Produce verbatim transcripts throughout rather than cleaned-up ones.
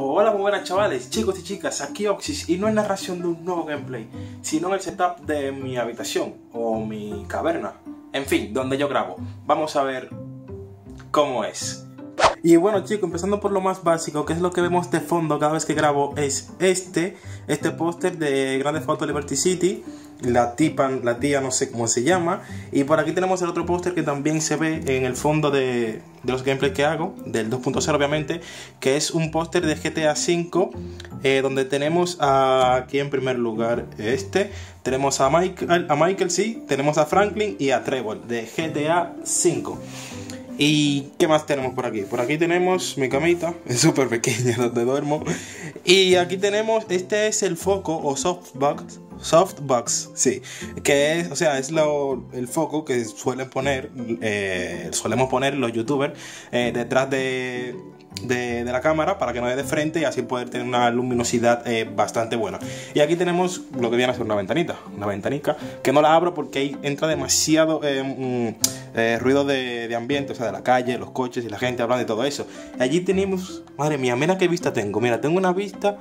Hola muy buenas chavales, chicos y chicas, aquí Oxys y no en narración de un nuevo gameplay, sino en el setup de mi habitación o mi caverna, en fin, donde yo grabo. Vamos a ver cómo es. Y bueno chicos, empezando por lo más básico, que es lo que vemos de fondo cada vez que grabo, es este, este póster de Grand Theft Auto Liberty City. La tipa, la tía, no sé cómo se llama. Y por aquí tenemos el otro póster que también se ve en el fondo de, de los gameplays que hago, del dos punto cero obviamente, que es un póster de G T A cinco, eh, donde tenemos a, aquí en primer lugar este, tenemos a Michael, a Michael sí, tenemos a Franklin y a Trevor de G T A cinco. ¿Y qué más tenemos por aquí? Por aquí tenemos mi camita, es súper pequeña donde duermo. Y aquí tenemos, este es el foco o softbox, softbox, sí, que es, o sea, es lo, el foco que suelen poner, eh, solemos poner los youtubers eh, detrás de, de, de la cámara para que no dé de frente y así poder tener una luminosidad eh, bastante buena. Y aquí tenemos lo que viene a ser una ventanita, una ventanica, que no la abro porque ahí entra demasiado... Eh, mm, Eh, ruido de, de ambiente, o sea, de la calle, los coches y la gente hablando y todo eso. Allí tenemos, madre mía, mira qué vista tengo. Mira, tengo una vista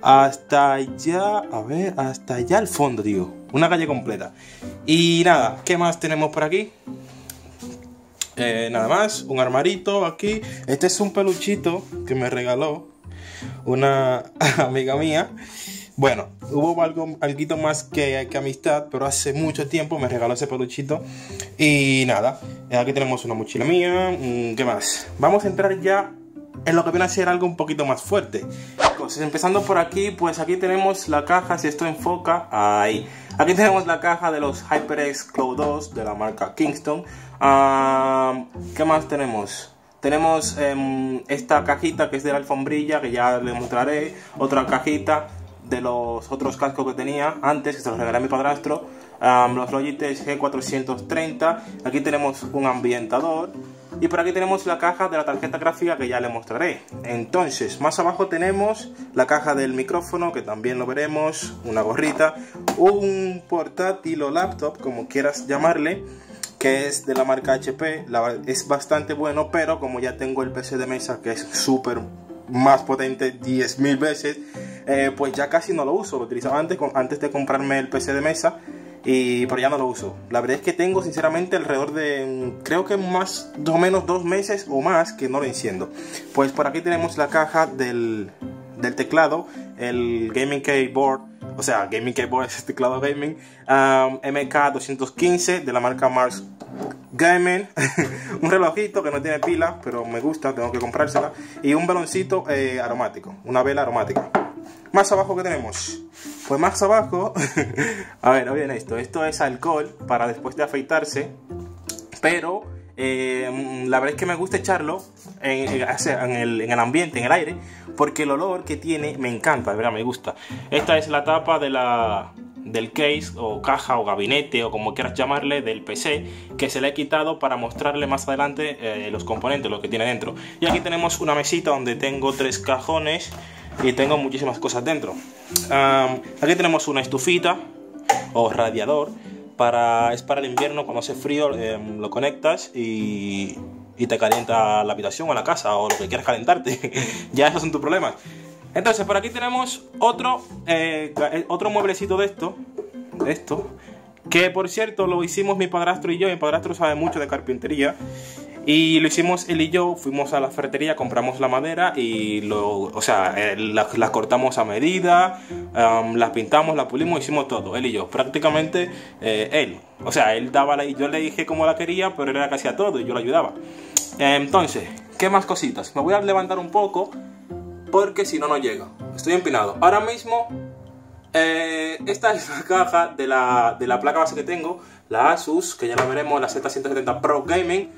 hasta allá, a ver, hasta allá al fondo, tío. Una calle completa. Y nada, ¿qué más tenemos por aquí? Eh, nada más, un armarito aquí. Este es un peluchito que me regaló una amiga mía. Bueno, hubo algo, algo más que, que amistad, pero hace mucho tiempo me regaló ese peluchito. Y nada, aquí tenemos una mochila mía. ¿Qué más? Vamos a entrar ya en lo que viene a ser algo un poquito más fuerte. Entonces, empezando por aquí, pues aquí tenemos la caja, si esto enfoca, ahí. Aquí tenemos la caja de los HyperX Cloud dos de la marca Kingston. um, ¿Qué más tenemos? Tenemos um, esta cajita que es de la alfombrilla, que ya les mostraré. Otra cajita de los otros cascos que tenía antes, que se los regalé a mi padrastro, um, los Logitech G cuatrocientos treinta. Aquí tenemos un ambientador. Y por aquí tenemos la caja de la tarjeta gráfica, que ya le mostraré. Entonces, más abajo tenemos la caja del micrófono, que también lo veremos. Una gorrita, un portátil o laptop, como quieras llamarle, que es de la marca H P. La, es bastante bueno, pero como ya tengo el P C de mesa, que es súper más potente diez mil veces, Eh, pues ya casi no lo uso. Lo utilizaba antes, antes de comprarme el P C de mesa, y pero ya no lo uso. La verdad es que tengo sinceramente alrededor de, creo que más o menos dos meses o más que no lo enciendo. Pues por aquí tenemos la caja del, del teclado, el Gaming Keyboard, o sea, Gaming Keyboard es el teclado gaming, um, M K doscientos quince de la marca Mars Gaming. Un relojito que no tiene pila, pero me gusta, tengo que comprársela. Y un baloncito eh, aromático, una vela aromática. Más abajo, que tenemos? Pues más abajo, a ver, oigan esto, esto es alcohol para después de afeitarse, pero eh, la verdad es que me gusta echarlo en, en, el, en el ambiente, en el aire, porque el olor que tiene me encanta, de verdad me gusta. Esta es la tapa de la... del case o caja o gabinete o como quieras llamarle del P C, que se le he quitado para mostrarle más adelante eh, los componentes, lo que tiene dentro. Y aquí tenemos una mesita donde tengo tres cajones y tengo muchísimas cosas dentro. um, Aquí tenemos una estufita o radiador, para, es para el invierno, cuando hace frío eh, lo conectas y, y te calienta la habitación o la casa o lo que quieras calentarte. Ya esos son tus problemas. Entonces por aquí tenemos otro, eh, otro mueblecito de esto, de esto, que por cierto lo hicimos mi padrastro y yo. Mi padrastro sabe mucho de carpintería y lo hicimos él y yo. Fuimos a la ferretería, compramos la madera y lo, o sea, eh, la, la cortamos a medida, um, la pintamos, la pulimos, hicimos todo, él y yo. Prácticamente eh, él, o sea, él daba la, yo le dije cómo la quería, pero él era casi a todo y yo lo ayudaba. Entonces, ¿qué más cositas? Me voy a levantar un poco, porque si no, no llega. Estoy empinado. Ahora mismo, eh, esta es la caja de la, de la placa base que tengo, la Asus, que ya la veremos, la Z ciento setenta Pro Gaming.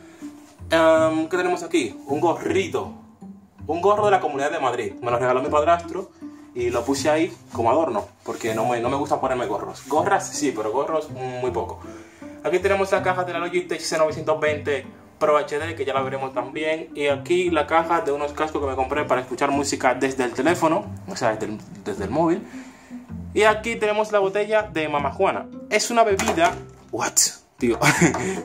Um, ¿Qué tenemos aquí? Un gorrito. Un gorro de la Comunidad de Madrid. Me lo regaló mi padrastro y lo puse ahí como adorno, porque no me, no me gusta ponerme gorros. Gorras sí, pero gorros muy poco. Aquí tenemos la caja de la Logitech C novecientos veinte Pro H D, que ya la veremos también. Y aquí la caja de unos cascos que me compré para escuchar música desde el teléfono, o sea, desde el, desde el móvil. Y aquí tenemos la botella de Mama Juana. Es una bebida, what? tío.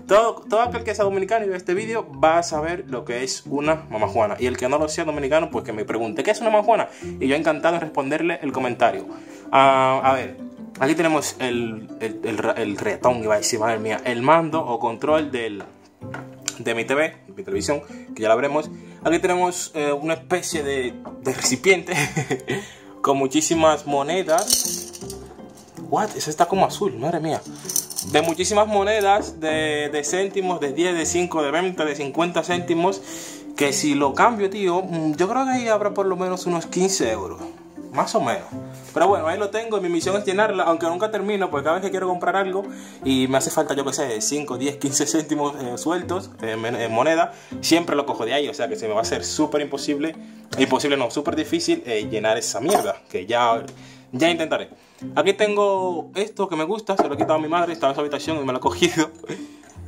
todo, todo aquel que sea dominicano y ve este vídeo va a saber lo que es una Mama Juana. Y el que no lo sea dominicano, pues que me pregunte ¿qué es una Mama Juana? Y yo encantado de responderle el comentario. uh, A ver, aquí tenemos el, el, el, el retón, iba a decir, madre mía, el mando o control del, de mi T V, mi televisión, que ya la veremos. Aquí tenemos eh, una especie de, de recipiente con muchísimas monedas. What? Eso está como azul, madre mía. De muchísimas monedas, de, de céntimos, de diez, de cinco, de veinte, de cincuenta céntimos. Que si lo cambio, tío, yo creo que ahí habrá por lo menos unos quince euros, más o menos. Pero bueno, ahí lo tengo y mi misión es llenarla, aunque nunca termino, porque cada vez que quiero comprar algo y me hace falta, yo que sé, cinco, diez, quince céntimos eh, sueltos eh, en moneda, siempre lo cojo de ahí, o sea que se me va a hacer súper imposible, imposible no, súper difícil eh, llenar esa mierda, que ya, ya intentaré. Aquí tengo esto que me gusta, se lo he quitado a mi madre, estaba en su habitación y me lo he cogido.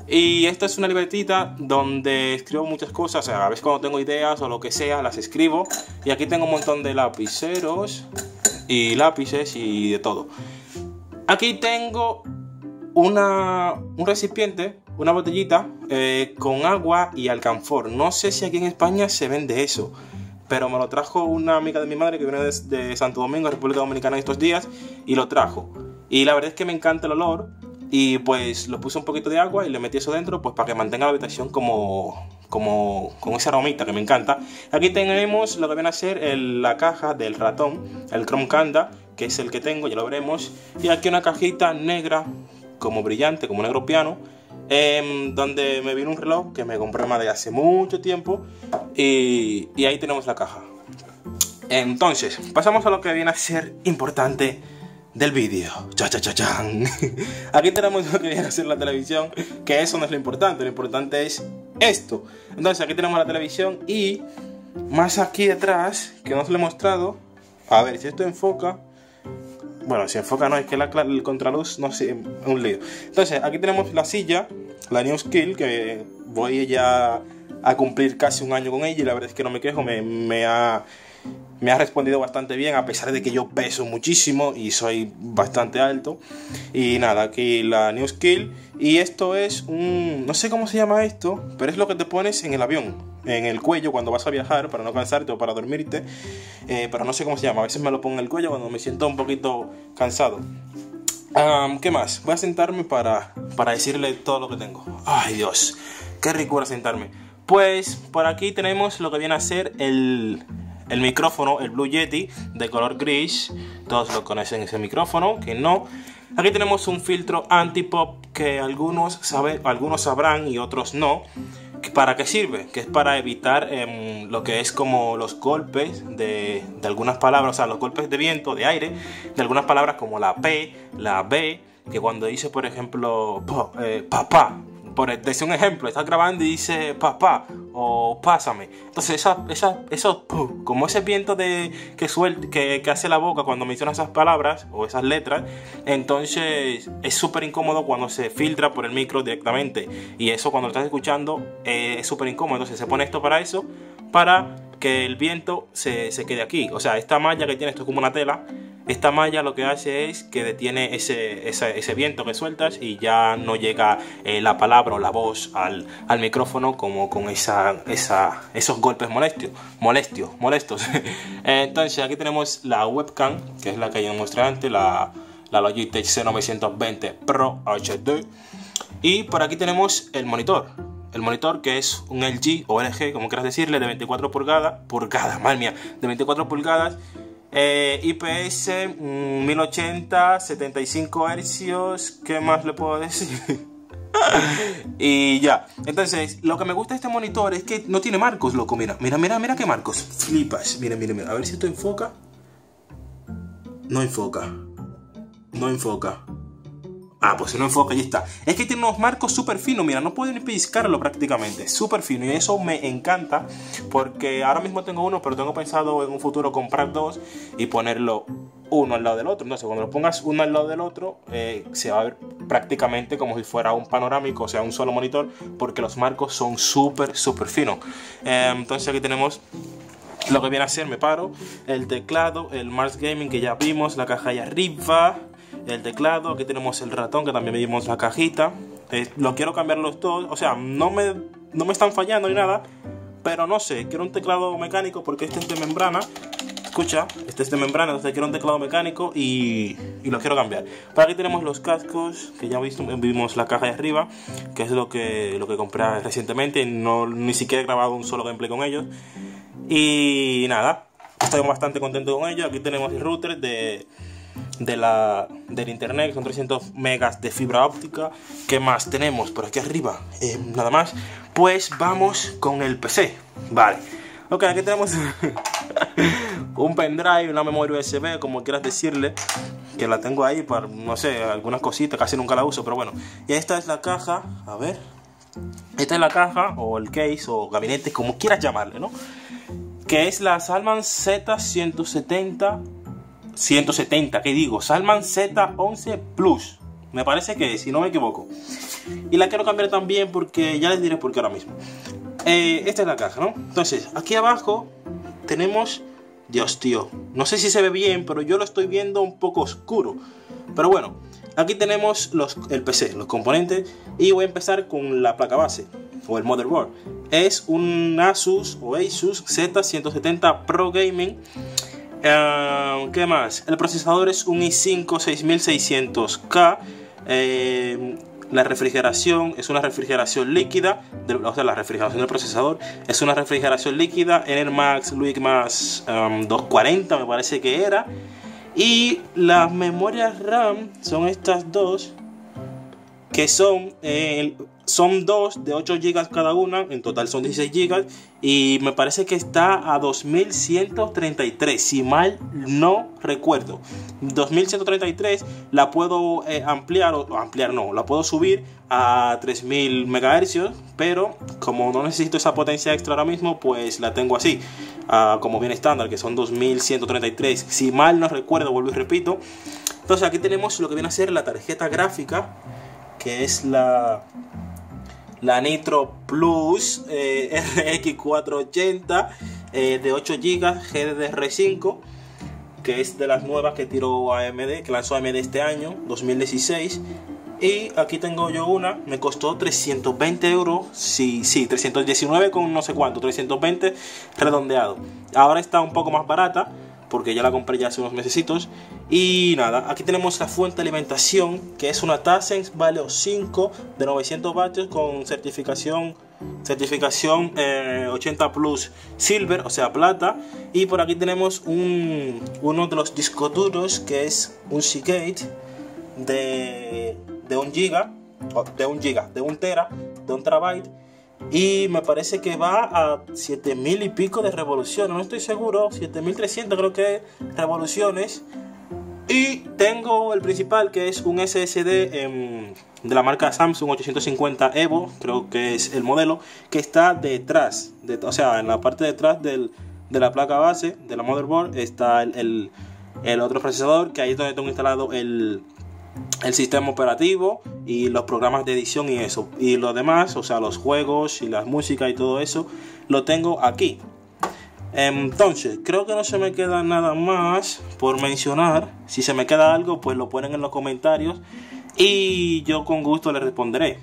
Y esta es una libretita donde escribo muchas cosas, o sea, a veces cuando tengo ideas o lo que sea, las escribo. Y aquí tengo un montón de lapiceros y lápices y de todo. Aquí tengo una, un recipiente, una botellita eh, con agua y alcanfor. No sé si aquí en España se vende eso, pero me lo trajo una amiga de mi madre que viene de, de Santo Domingo, República Dominicana, estos días. Y lo trajo, y la verdad es que me encanta el olor. Y pues lo puse un poquito de agua y le metí eso dentro, pues para que mantenga la habitación como, como con esa aromita que me encanta. Aquí tenemos lo que viene a ser el, la caja del ratón, el Chromecanda, que es el que tengo, ya lo veremos. Y aquí una cajita negra, como brillante, como negro piano, eh, donde me vino un reloj que me compré más de hace mucho tiempo. Y, y ahí tenemos la caja. Entonces, pasamos a lo que viene a ser importante del vídeo. Cha cha cha chan. Aquí tenemos lo que viene a ser la televisión, que eso no es lo importante, lo importante es esto. Entonces aquí tenemos la televisión y más aquí atrás, que no se lo he mostrado. A ver si esto enfoca. Bueno, si enfoca no, es que la, el contraluz, no sé, un lío. Entonces aquí tenemos la silla, la New Skill, que voy ya a cumplir casi un año con ella y la verdad es que no me quejo, me, me ha... me ha respondido bastante bien, a pesar de que yo peso muchísimo y soy bastante alto. Y nada, aquí la New Skill. Y esto es un... no sé cómo se llama esto, pero es lo que te pones en el avión, en el cuello cuando vas a viajar, para no cansarte o para dormirte. Eh, pero no sé cómo se llama, a veces me lo pongo en el cuello cuando me siento un poquito cansado. Um, ¿Qué más? Voy a sentarme para, para decirle todo lo que tengo. Ay Dios, qué ricura sentarme. Pues por aquí tenemos lo que viene a ser el... el micrófono, el Blue Yeti de color gris, todos lo conocen ese micrófono, que no. Aquí tenemos un filtro anti-pop que algunos, sabe, algunos sabrán y otros no. ¿Para qué sirve? Que es para evitar eh, lo que es como los golpes de, de algunas palabras, o sea, los golpes de viento, de aire, de algunas palabras como la P, la B, que cuando dice, por ejemplo, eh, papá. Por decir un ejemplo, estás grabando y dice papá o pásame. Entonces esa, esa, eso, como ese viento de, que, suel, que, que hace la boca cuando menciona esas palabras o esas letras, entonces es súper incómodo cuando se filtra por el micro directamente. Y eso cuando lo estás escuchando eh, es súper incómodo. Entonces se pone esto para eso, para que el viento se, se quede aquí. O sea, esta malla que tiene, esto es como una tela. Esta malla lo que hace es que detiene ese, ese, ese viento que sueltas y ya no llega eh, la palabra o la voz al, al micrófono como con esa, esa, esos golpes molestios, molestios, molestos. Entonces aquí tenemos la webcam, que es la que yo mostré antes, la, la Logitech C novecientos veinte Pro H D. Y por aquí tenemos el monitor. El monitor, que es un L G o L G, como quieras decirle, de veinticuatro pulgadas, pulgadas, madre mía, de veinticuatro pulgadas, eh, I P S, mil ochenta, setenta y cinco hercios, ¿qué más le puedo decir? Y ya. Entonces, lo que me gusta de este monitor es que no tiene marcos, loco, mira, mira, mira, mira qué marcos, flipas, mira, mira, mira, a ver si esto enfoca. No enfoca, no enfoca. Ah, pues si no enfoca, ahí está. Es que tiene unos marcos súper finos, mira, no pueden pellizcarlo prácticamente, súper fino. Y eso me encanta, porque ahora mismo tengo uno, pero tengo pensado en un futuro comprar dos y ponerlo uno al lado del otro. Entonces, cuando lo pongas uno al lado del otro, eh, se va a ver prácticamente como si fuera un panorámico, o sea, un solo monitor, porque los marcos son súper, súper finos. Eh, entonces, aquí tenemos lo que viene a ser, me paro, el teclado, el Mars Gaming que ya vimos, la caja allá arriba. El teclado, aquí tenemos el ratón que también medimos la cajita, eh, lo quiero cambiar los dos. O sea, no me, no me están fallando ni nada, pero no sé, quiero un teclado mecánico porque este es de membrana. Escucha, este es de membrana, entonces quiero un teclado mecánico y, y lo quiero cambiar. Para aquí tenemos los cascos, que ya visto, vimos la caja de arriba, que es lo que, lo que compré recientemente. No, ni siquiera he grabado un solo gameplay con ellos. Y nada, estoy bastante contento con ellos. Aquí tenemos el router de, de la, del internet, que son trescientos megas de fibra óptica. ¿Qué más tenemos por aquí arriba? Eh, nada más. Pues vamos con el P C. Vale. Ok, aquí tenemos un pendrive, una memoria U S B, como quieras decirle, que la tengo ahí para, no sé, algunas cositas, casi nunca la uso, pero bueno. Y esta es la caja, a ver, esta es la caja, o el case, o gabinete, como quieras llamarle, ¿no? Que es la Zalman Z ciento setenta, ¿qué digo? Zalman Z once Plus, me parece que es, si no me equivoco. Y la quiero cambiar también porque, ya les diré por qué ahora mismo. Eh, esta es la caja, ¿no? Entonces, aquí abajo tenemos... Dios, tío, no sé si se ve bien, pero yo lo estoy viendo un poco oscuro. Pero bueno, aquí tenemos los, el P C, los componentes. Y voy a empezar con la placa base, o el motherboard. Es un Asus o Asus Z ciento setenta Pro Gaming. eh, ¿Qué más? El procesador es un i cinco seis mil seiscientos K. Eh... La refrigeración es una refrigeración líquida, de, o sea, la refrigeración del procesador es una refrigeración líquida, Enermax Liqmax um, doscientos cuarenta me parece que era. Y las memorias RAM son estas dos, que son, eh, son dos de ocho gigas cada una, en total son dieciséis gigas. Y me parece que está a dos mil ciento treinta y tres, si mal no recuerdo. dos mil ciento treinta y tres la puedo eh, ampliar, o ampliar no, la puedo subir a tres mil megahercios, pero como no necesito esa potencia extra ahora mismo, pues la tengo así, uh, como bien estándar, que son dos mil ciento treinta y tres, si mal no recuerdo, vuelvo y repito. Entonces aquí tenemos lo que viene a ser la tarjeta gráfica, que es la, la Nitro Plus eh, R X cuatrocientos ochenta eh, de ocho gigas G D D R cinco, que es de las nuevas que tiró A M D, que lanzó A M D este año, dos mil dieciséis. Y aquí tengo yo una, me costó trescientos veinte euros, sí, sí, trescientos diecinueve con no sé cuánto, trescientos veinte redondeado. Ahora está un poco más barata, porque ya la compré ya hace unos mesecitos. Y nada, aquí tenemos la fuente de alimentación, que es una Tacens Valeo cinco de novecientos vatios con certificación certificación eh, ochenta plus silver, o sea plata. Y por aquí tenemos un, uno de los discos duros, que es un Seagate de, de un giga, de un giga, de un tera, de un terabyte. Y me parece que va a siete mil y pico de revoluciones, no estoy seguro, siete mil trescientas creo que revoluciones. Y tengo el principal, que es un S S D eh, de la marca Samsung ochocientos cincuenta EVO, creo que es el modelo, que está detrás, de, o sea, en la parte detrás del, de la placa base, de la motherboard, está el, el, el otro procesador, que ahí es donde tengo instalado el... el sistema operativo y los programas de edición y eso, y lo demás, o sea, los juegos y las músicas y todo eso, lo tengo aquí. Entonces, creo que no se me queda nada más por mencionar. Si se me queda algo, pues lo ponen en los comentarios y yo con gusto les responderé.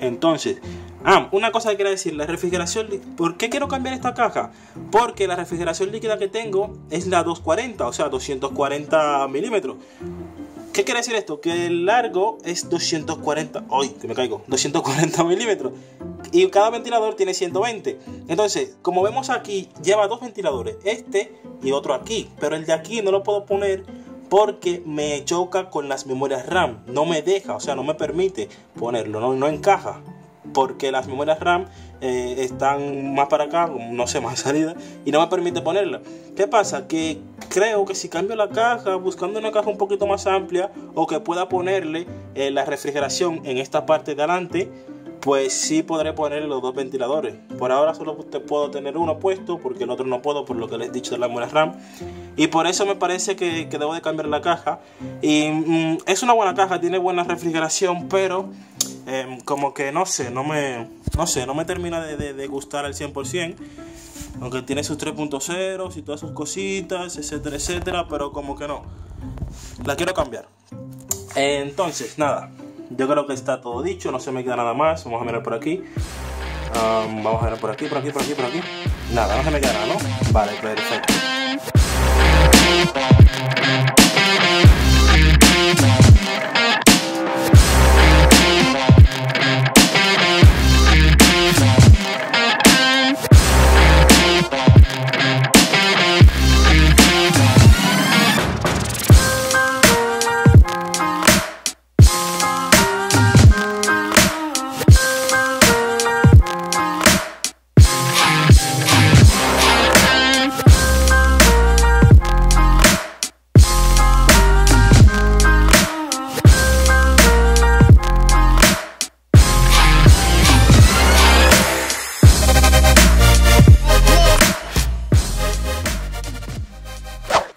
Entonces, ah, una cosa que quería decir, la refrigeración, ¿por qué quiero cambiar esta caja? Porque la refrigeración líquida que tengo es la doscientos cuarenta, o sea, doscientos cuarenta milímetros. ¿Qué quiere decir esto? Que el largo es doscientos cuarenta, ¡ay, que me caigo! doscientos cuarenta milímetros. Y cada ventilador tiene ciento veinte. Entonces, como vemos aquí, lleva dos ventiladores, este y otro aquí. Pero el de aquí no lo puedo poner porque me choca con las memorias RAM. No me deja, o sea, no me permite ponerlo, no, no encaja. Porque las memorias RAM eh, están más para acá, no sé, más salida, y no me permite ponerla. ¿Qué pasa? Que creo que si cambio la caja, buscando una caja un poquito más amplia, o que pueda ponerle eh, la refrigeración en esta parte de adelante, pues sí podré poner los dos ventiladores. Por ahora solo puedo tener uno puesto, porque el otro no puedo, por lo que les he dicho de la memoria RAM. Y por eso me parece que, que debo de cambiar la caja. Y mm, es una buena caja, tiene buena refrigeración, pero... Eh, como que no sé, no me, no sé, no me termina de, de, de gustar al cien por ciento. Aunque tiene sus tres punto cero y todas sus cositas, etcétera, etcétera, pero como que no. La quiero cambiar. Entonces, nada, yo creo que está todo dicho, no se me queda nada más. Vamos a mirar por aquí. Um, vamos a mirar por aquí, por aquí, por aquí, por aquí. Nada, no se me queda nada, ¿no? Vale, perfecto.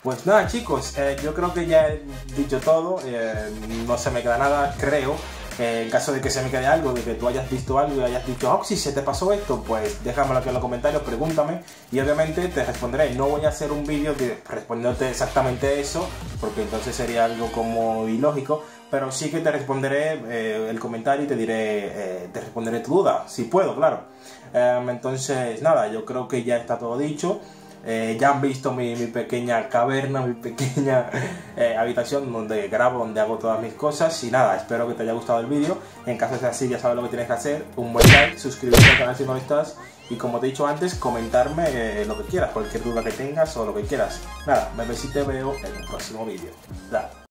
Pues nada chicos, eh, yo creo que ya he dicho todo, eh, no se me queda nada, creo. Eh, en caso de que se me quede algo, de que tú hayas visto algo y hayas dicho, Oxys, si se te pasó esto, pues déjamelo aquí en los comentarios, pregúntame y obviamente te responderé. No voy a hacer un vídeo respondiéndote exactamente eso, porque entonces sería algo como ilógico, pero sí que te responderé eh, el comentario y te diré, eh, te responderé tu duda, si puedo, claro. Eh, entonces nada, yo creo que ya está todo dicho. Eh, ya han visto mi, mi pequeña caverna, mi pequeña eh, habitación donde grabo, donde hago todas mis cosas. Y nada, espero que te haya gustado el vídeo. En caso sea así, ya sabes lo que tienes que hacer. Un buen like, suscribirte al canal si no lo estás. Y como te he dicho antes, comentarme eh, lo que quieras, cualquier duda que tengas o lo que quieras. Nada, me besito y te veo en el próximo vídeo. Dale.